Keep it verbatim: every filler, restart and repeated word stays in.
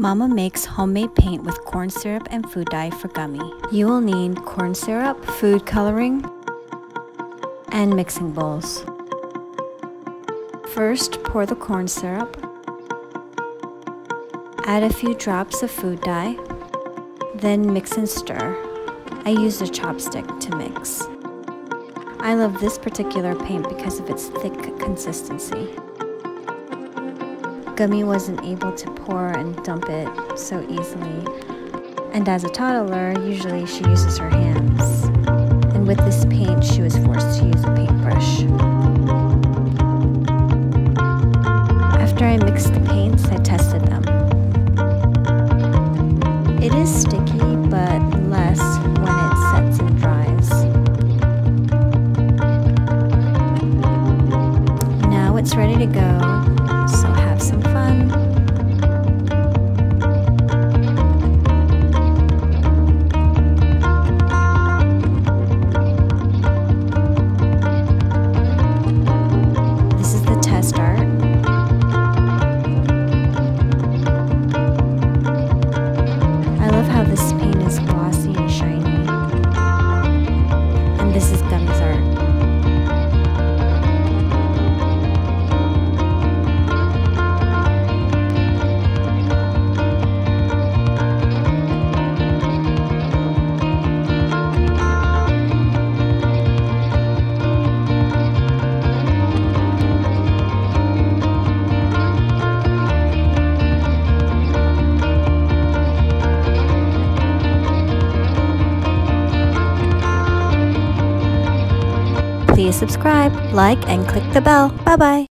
Mama makes homemade paint with corn syrup and food dye for gummy. You will need corn syrup, food coloring, and mixing bowls. First, pour the corn syrup. Add a few drops of food dye. Then mix and stir. I used a chopstick to mix. I love this particular paint because of its thick consistency. Gummy wasn't able to pour and dump it so easily, and as a toddler, usually she uses her hands. And with this paint, she was forced to use a paintbrush. After I mixed the paints, I tested them. It is sticky, but less when it sets and dries. Now it's ready to go, so have some fun. This is the test art. This paint is glossy and shiny, and this is Gummy's art. Please subscribe, like, and click the bell. Bye-bye.